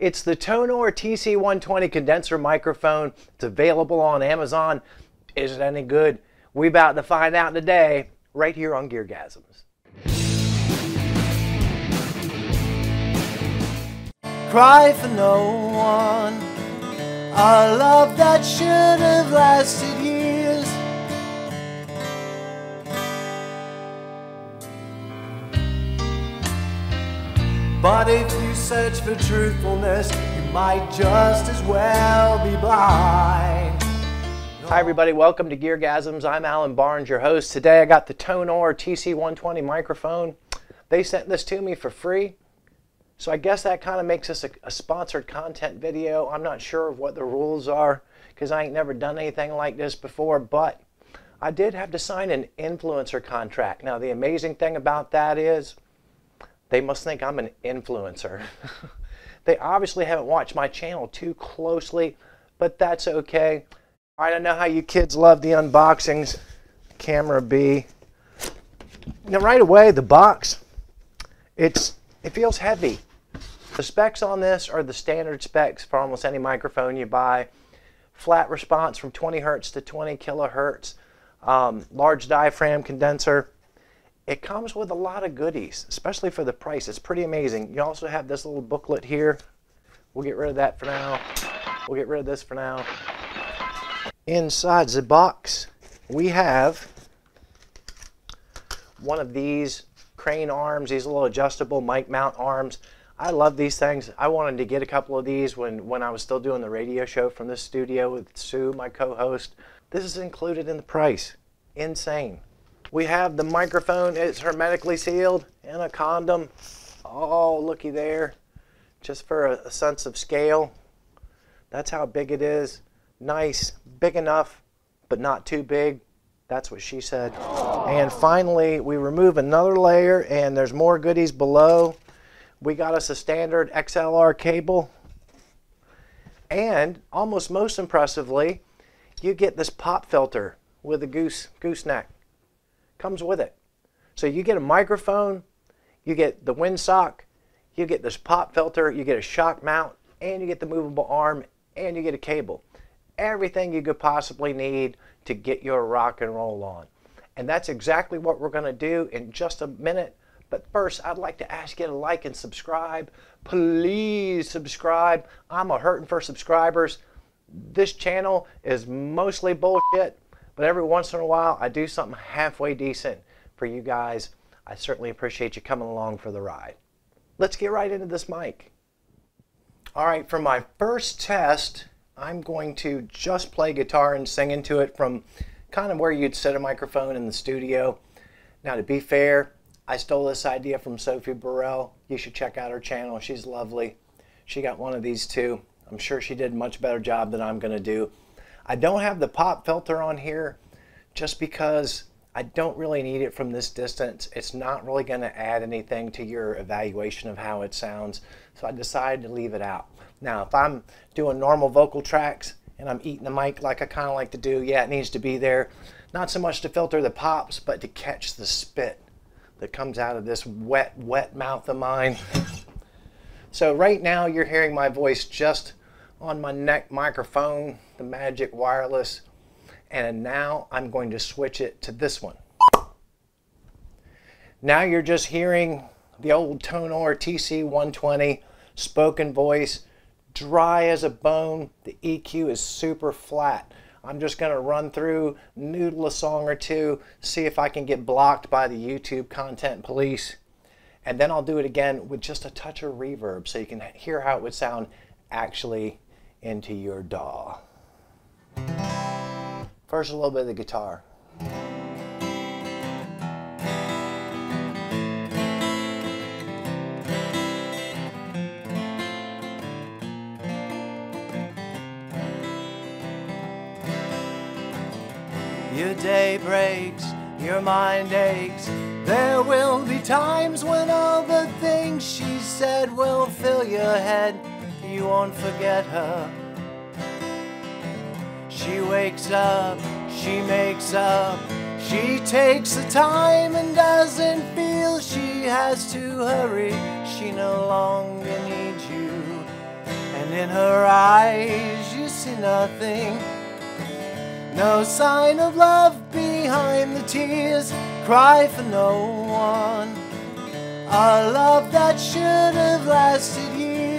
It's the Tonor TC 120 condenser microphone. It's available on Amazon. Is it any good? We about to find out today, right here on Geargasms. Cry for no one, a love that should have lasted years. But if you search for truthfulness, you might just as well be blind. Hi everybody, welcome to Geargasms. I'm Alan Barnes, your host. Today I got the Tonor TC 120 microphone. They sent this to me for free. So I guess that kind of makes this a sponsored content video. I'm not sure of what the rules are because I ain't never done anything like this before, but I did have to sign an influencer contract. Now the amazing thing about that is they must think I'm an influencer. They obviously haven't watched my channel too closely, but that's okay. All right, I know how you kids love the unboxings. Camera B. Now right away, the box, it feels heavy. The specs on this are the standard specs for almost any microphone you buy. Flat response from 20 hertz to 20 kilohertz. Large diaphragm condenser. It comes with a lot of goodies, especially for the price. It's pretty amazing. You also have this little booklet here. We'll get rid of that for now. We'll get rid of this for now. Inside the box, we have one of these crane arms, these little adjustable mic mount arms. I love these things. I wanted to get a couple of these when I was still doing the radio show from this studio with Sue, my co-host. This is included in the price. Insane. We have the microphone. It's hermetically sealed and a condom. Oh, looky there. Just for a sense of scale. That's how big it is. Nice. Big enough, but not too big. That's what she said. And finally, we remove another layer, and there's more goodies below. We got us a standard XLR cable. And almost most impressively, you get this pop filter with a gooseneck. Comes with it. So you get a microphone, you get the windsock, you get this pop filter, you get a shock mount, and you get the movable arm, and you get a cable. Everything you could possibly need to get your rock and roll on. And that's exactly what we're going to do in just a minute. But first, I'd like to ask you to like and subscribe. Please subscribe. I'm a-hurting for subscribers. This channel is mostly bullshit, but every once in a while, I do something halfway decent for you guys. I certainly appreciate you coming along for the ride. Let's get right into this mic. All right, for my first test, I'm going to just play guitar and sing into it from kind of where you'd set a microphone in the studio. Now, to be fair, I stole this idea from Sophie Burrell. You should check out her channel. She's lovely. She got one of these too. I'm sure she did a much better job than I'm going to do. I don't have the pop filter on here just because I don't really need it from this distance. It's not really going to add anything to your evaluation of how it sounds, so I decided to leave it out. Now, if I'm doing normal vocal tracks and I'm eating the mic like I kind of like to do, yeah, it needs to be there. Not so much to filter the pops, but to catch the spit that comes out of this wet, wet mouth of mine. So right now you're hearing my voice just on my neck microphone, the Magic Wireless, and now I'm going to switch it to this one. Now you're just hearing the old Tonor TC 120 spoken voice. Dry as a bone. The EQ is super flat. I'm just going to run through, noodle a song or two, see if I can get blocked by the YouTube content police, and then I'll do it again with just a touch of reverb so you can hear how it would sound actually into your DAW. First, a little bit of the guitar. Your day breaks, your mind aches. There will be times when all the things she said will fill your head. You won't forget her. She wakes up, she makes up. She takes the time and doesn't feel she has to hurry. She no longer needs you. In her eyes you see nothing, no sign of love behind the tears. Cry for no one, a love that should have lasted years.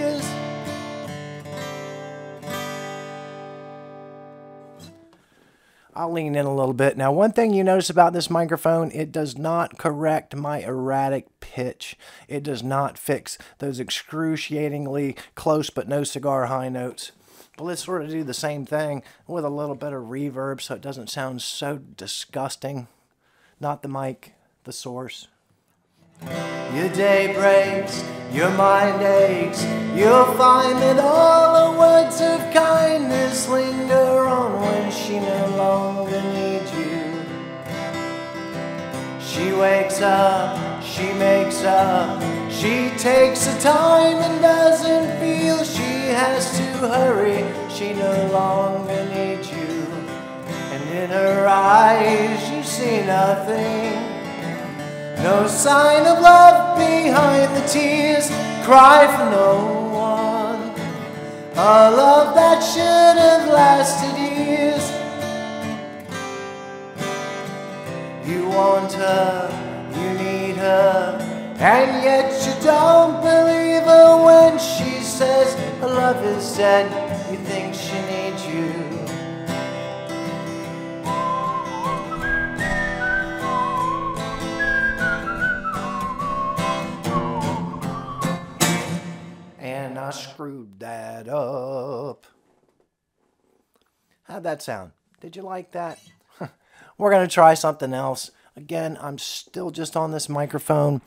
I'll lean in a little bit. Now, one thing you notice about this microphone, it does not correct my erratic pitch. It does not fix those excruciatingly close but no cigar high notes. But let's sort of do the same thing with a little bit of reverb so it doesn't sound so disgusting. Not the mic, the source. Your day breaks, your mind aches. You'll find that all the words of kindness linger on when she no longer needs you. She wakes up, she makes up, she takes her time and doesn't feel she has to hurry. She no longer needs you, and in her eyes you see nothing. No sign of love behind the tears, cry for no one. A love that should have lasted years. You want her, you need her, and yet you don't believe her when she says her love is dead. You think she needs you. I screwed that up. How'd that sound? Did you like that? We're going to try something else. Again, I'm still just on this microphone.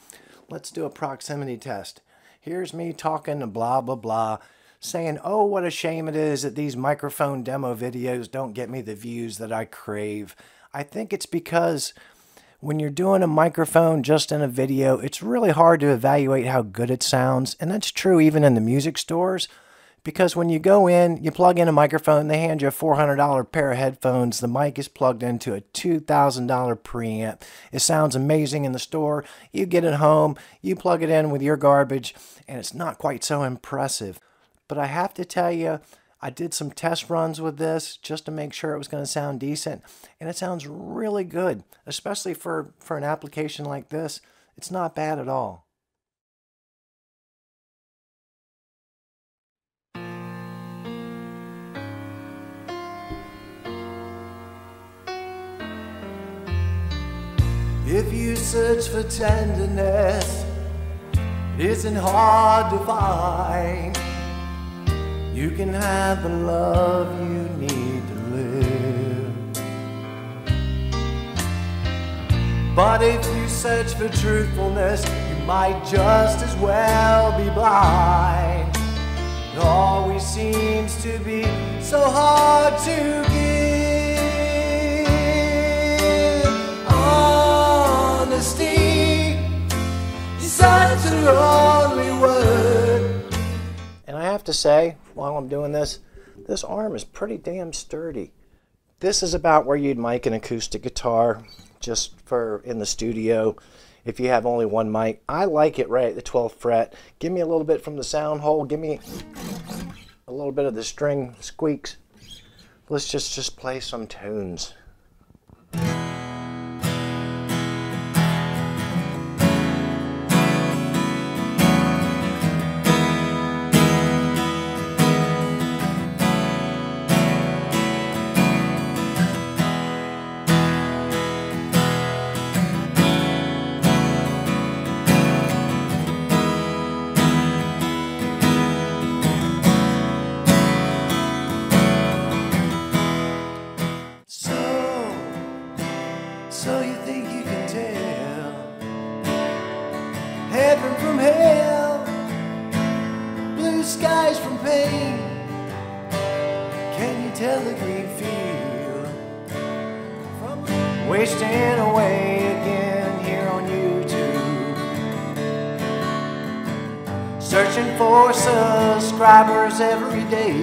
Let's do a proximity test. Here's me talking to blah, blah, blah, saying, oh, what a shame it is that these microphone demo videos don't get me the views that I crave. I think it's because when you're doing a microphone just in a video, it's really hard to evaluate how good it sounds. And that's true even in the music stores, because when you go in, you plug in a microphone, they hand you a $400 pair of headphones, the mic is plugged into a $2,000 preamp. It sounds amazing in the store. You get it home, you plug it in with your garbage, and it's not quite so impressive. But I have to tell you, I did some test runs with this just to make sure it was going to sound decent, and it sounds really good, especially for an application like this. It's not bad at all. If you search for tenderness, it isn't hard to find. You can have the love you need to live. But if you search for truthfulness, you might just as well be blind. It always seems to be so hard to give. Honesty is such a lonely word. And I have to say, while I'm doing this, this arm is pretty damn sturdy. This is about where you'd mic an acoustic guitar, just for in the studio, if you have only one mic. I like it right at the 12th fret. Give me a little bit from the sound hole. Give me a little bit of the string squeaks. Let's just play some tunes. Searching for subscribers every day.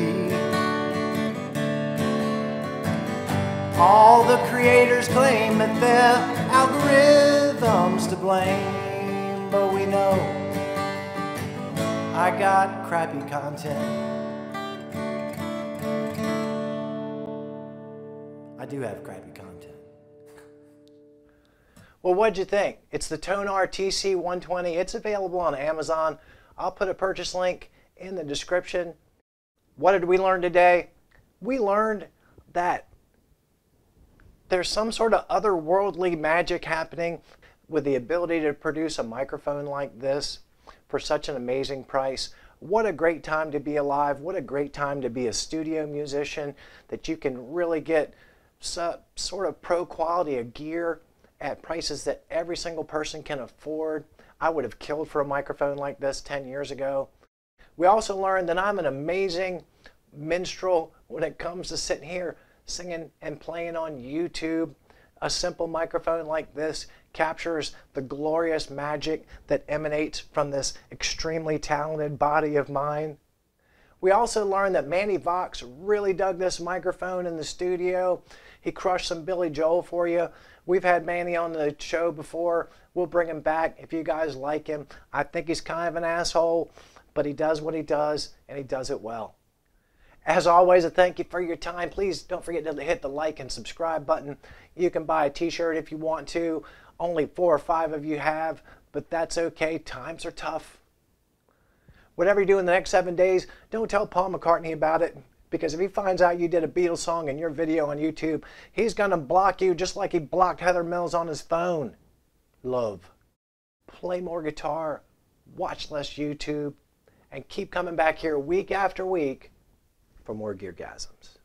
All the creators claim that their algorithm's to blame, but we know I got crappy content. I do have crappy content. Well, what'd you think? It's the Tonor TC 120. It's available on Amazon. I'll put a purchase link in the description. What did we learn today? We learned that there's some sort of otherworldly magic happening with the ability to produce a microphone like this for such an amazing price. What a great time to be alive. What a great time to be a studio musician, that you can really get sort of pro quality of gear at prices that every single person can afford. I would have killed for a microphone like this 10 years ago. We also learned that I'm an amazing minstrel when it comes to sitting here singing and playing on YouTube. A simple microphone like this captures the glorious magic that emanates from this extremely talented body of mine. We also learned that Manny Vox really dug this microphone in the studio. He crushed some Billy Joel for you. We've had Manny on the show before. We'll bring him back if you guys like him. I think he's kind of an asshole, but he does what he does, and he does it well. As always, I thank you for your time. Please don't forget to hit the like and subscribe button. You can buy a t-shirt if you want to. Only 4 or 5 of you have, but that's okay. Times are tough. Whatever you do in the next 7 days, don't tell Paul McCartney about it, because if he finds out you did a Beatles song in your video on YouTube, he's going to block you just like he blocked Heather Mills on his phone. Love. Play more guitar, watch less YouTube, and keep coming back here week after week for more Geargasms.